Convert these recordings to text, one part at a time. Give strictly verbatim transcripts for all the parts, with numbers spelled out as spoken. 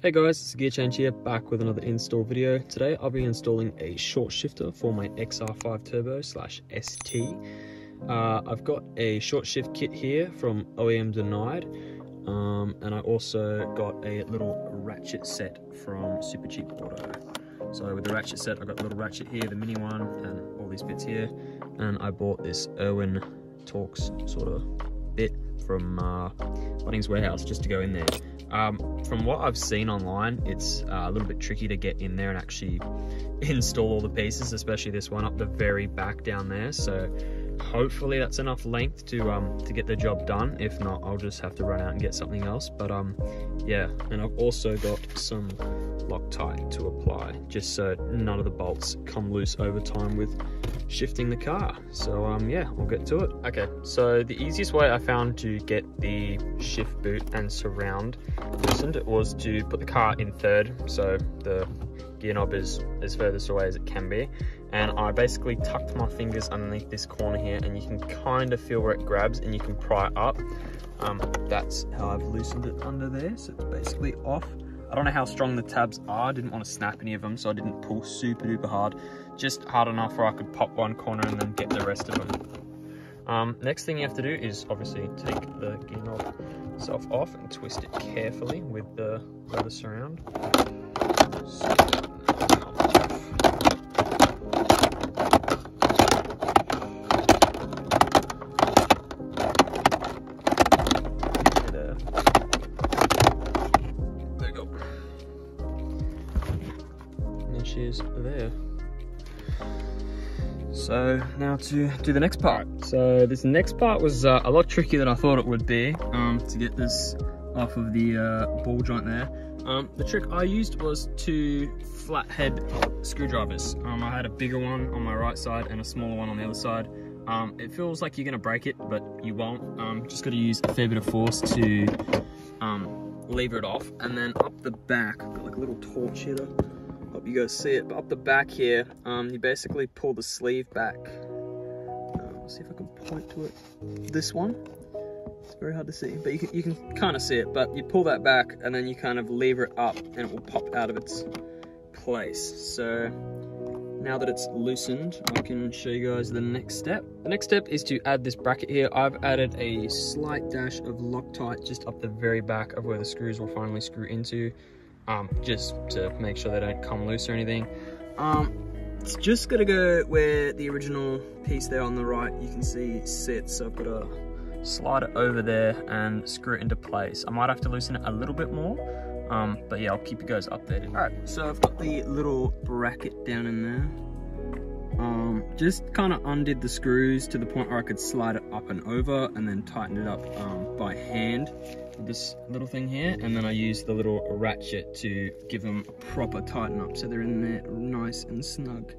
Hey guys, it's Gear Change here, back with another install video. Today I'll be installing a short shifter for my X R five Turbo slash S T. Uh, I've got a short shift kit here from O E M Denied, um, and I also got a little ratchet set from Super Cheap Auto. So with the ratchet set, I've got a little ratchet here, the mini one, and all these bits here. And I bought this Irwin Torx sort of bit from uh, Bunnings warehouse just to go in there. Um, from what I've seen online, it's uh, a little bit tricky to get in there and actually install all the pieces, especially this one up the very back down there. So hopefully that's enough length to um, to get the job done. If not, I'll just have to run out and get something else. But um, yeah, and I've also got some Loctite to apply, just so none of the bolts come loose over time with shifting the car. So um, yeah, we'll get to it. Okay, so the easiest way I found to get the shift boot and surround loosened was to put the car in third, so the gear knob is as furthest away as it can be, and I basically tucked my fingers underneath this corner here, and you can kind of feel where it grabs and you can pry up. Um, that's how I've loosened it under there, so it's basically off. I don't know how strong the tabs are, I didn't want to snap any of them, so I didn't pull super duper hard, just hard enough where I could pop one corner and then get the rest of them. Um, next thing you have to do is obviously take the gear knob itself off and twist it carefully with the leather surround. So, is there. So now to do the next part. So this next part was uh, a lot trickier than I thought it would be, um, to get this off of the uh, ball joint there. Um, the trick I used was two flathead screwdrivers. Um, I had a bigger one on my right side and a smaller one on the other side. Um, it feels like you're gonna break it, but you won't. Um, just gotta use a fair bit of force to um, lever it off. And then up the back, I've got like a little torch here. Hope you guys see it, but up the back here, um, you basically pull the sleeve back. Um, see if I can point to it. This one, it's very hard to see, but you can, you can kind of see it, but you pull that back and then you kind of lever it up and it will pop out of its place. So now that it's loosened, I can show you guys the next step. The next step is to add this bracket here. I've added a slight dash of Loctite just up the very back of where the screws will finally screw into. Um, just to make sure they don't come loose or anything. Um, it's just gonna go where the original piece there on the right, you can see, sits. So I've got to slide it over there and screw it into place. I might have to loosen it a little bit more, um, but yeah, I'll keep you guys updated. All right, so I've got the little bracket down in there. Um, just kind of undid the screws to the point where I could slide it up and over and then tighten it up um, by hand. This little thing here, and then I use the little ratchet to give them a proper tighten up so they're in there nice and snug.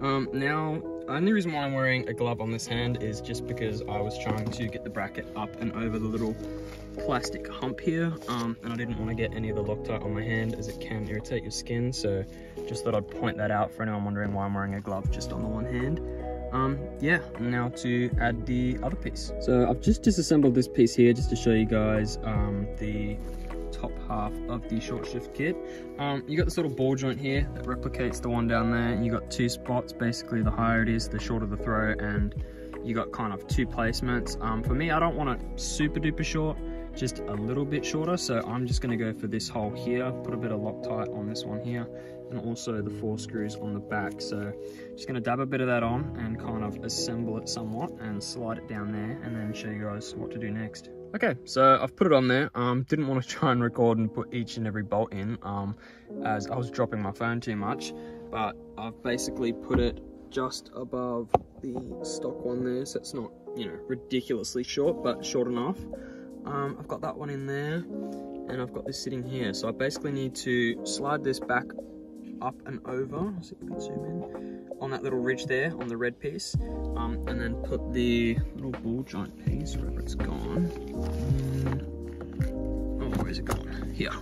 Um, now, the only reason why I'm wearing a glove on this hand is just because I was trying to get the bracket up and over the little plastic hump here, um, and I didn't want to get any of the Loctite on my hand as it can irritate your skin, so just thought I'd point that out for anyone wondering why I'm wearing a glove just on the one hand. Um, yeah, now to add the other piece. So I've just disassembled this piece here just to show you guys um, the top half of the short shift kit. Um, you got this little ball joint here that replicates the one down there, and you got two spots. Basically, the higher it is, the shorter the throw, and you got kind of two placements. Um, for me, I don't want it super duper short, just a little bit shorter, so I'm just gonna go for this hole here, put a bit of Loctite on this one here, and also the four screws on the back. So just gonna dab a bit of that on and kind of assemble it somewhat and slide it down there and then show you guys what to do next. Okay, so I've put it on there. Um, didn't want to try and record and put each and every bolt in um, as I was dropping my phone too much, but I've basically put it just above the stock one there, so it's not, you know, ridiculously short, but short enough. Um, I've got that one in there and I've got this sitting here. So I basically need to slide this back up and over, see if we can zoom in, on that little ridge there, on the red piece, um, and then put the little ball joint piece, wherever it's gone, oh, where's it gone? Here.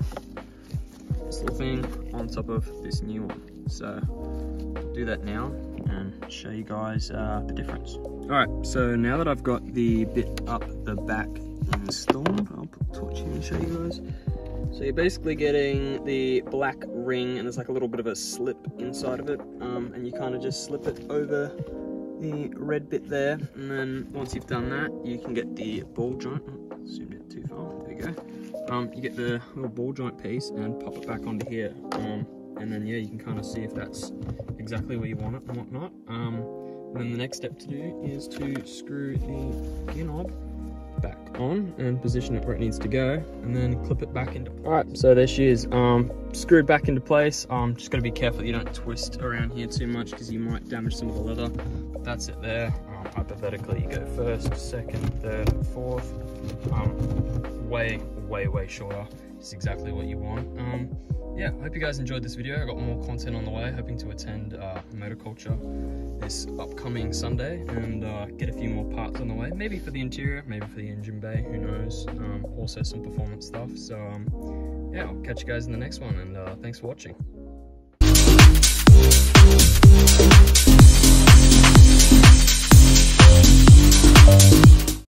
This little thing on top of this new one. So, do that now and show you guys uh, the difference. Alright, so now that I've got the bit up the back installed, I'll put the torch in and show you guys. So you're basically getting the black ring, and there's like a little bit of a slip inside of it, um, and you kind of just slip it over the red bit there, and then once you've done that, you can get the ball joint. Oh, zoomed it too far, there we go. Um, you get the little ball joint piece and pop it back onto here, um, and then yeah, you can kind of see if that's exactly where you want it and whatnot. Um, and then the next step to do is to screw the gear knob back on and position it where it needs to go, and then clip it back into place. All right, so there she is, um, screwed back into place. Um, just gotta be careful that you don't twist around here too much because you might damage some of the leather. But that's it there. Um, hypothetically, you go first, second, third, fourth. Um, way, way, way shorter. It's exactly what you want. Um, yeah, I hope you guys enjoyed this video. I got more content on the way, hoping to attend uh, Motor Culture this upcoming Sunday and uh, get a few more parts on the way, maybe for the interior, maybe for the engine bay, who knows, um, also some performance stuff. So um, yeah, I'll catch you guys in the next one, and uh, thanks for watching.